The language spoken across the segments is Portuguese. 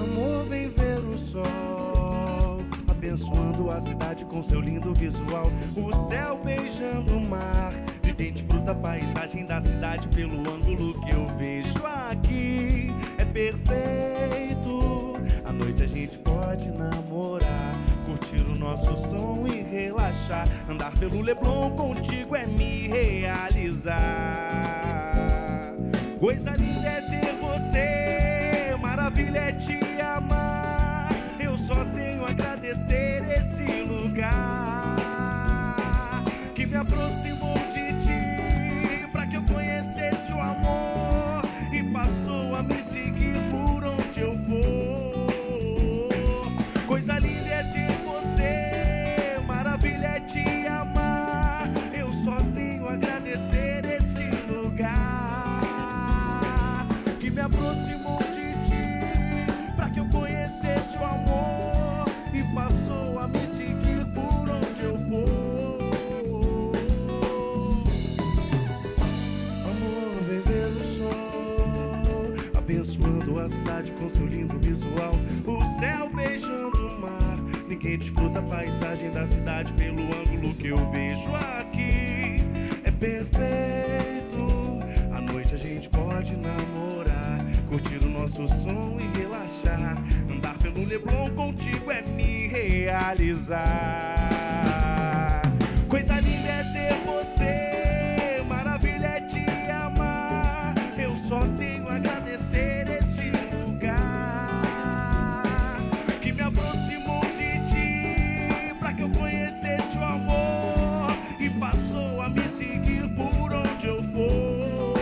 Amor, vem ver o sol abençoando a cidade com seu lindo visual. O céu beijando o mar, de dente fruta a paisagem da cidade. Pelo ângulo que eu vejo aqui é perfeito. À noite a gente pode namorar, curtir o nosso som e relaxar. Andar pelo Leblon contigo é me realizar. Coisa linda é ter você, maravilha é te amar. Eu só tenho a agradecer esse lugar que me aproximou de ti, pra que eu conhecesse o amor e passou a me seguir por onde eu for. Coisa linda é ter você, maravilha é te amar. Eu só tenho a agradecer esse lugar que me aproximou de ti, pra que eu conhecesse o amor e passou a me seguir por onde eu for. Abençoando a cidade com seu lindo visual. O céu beijando o mar, ninguém desfruta a paisagem da cidade. Pelo ângulo que eu vejo aqui é perfeito. À noite a gente pode namorar, curtir o nosso som e relaxar. Andar pelo Leblon contigo é me realizar. Coisa linda é ter você, maravilha é te amar. Eu só tenho a agradecer esse lugar que me aproximou de ti, pra que eu conhecesse o amor e passou a me seguir por onde eu for.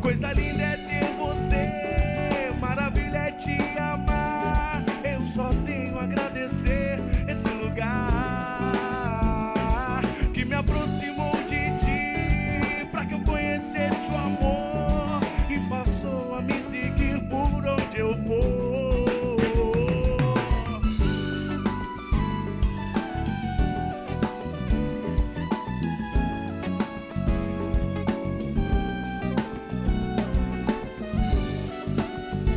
Coisa linda é ter você, maravilha é te amar. Eu só tenho a agradecer esse lugar que me aproximou de ti, pra que eu conhecesse o amor onde eu vou. Coisa linda é ter você, maravilha é te amar.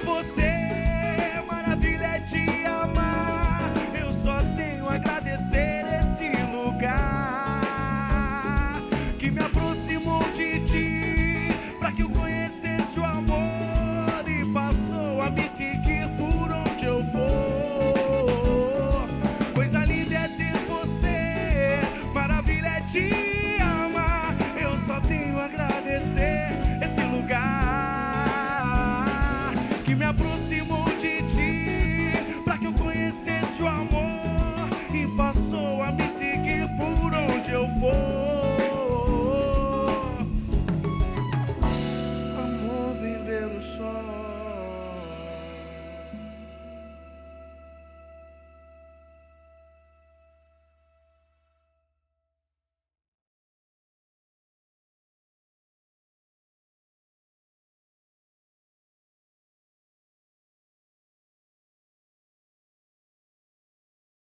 Eu só tenho a agradecer esse lugar que me aproximou de ti, pra que eu conhecesse o amor e passou a me seguir por onde eu for. Coisa linda é ter você, maravilha é te amar. Eu só tenho a agradecer esse lugar que me aproximou.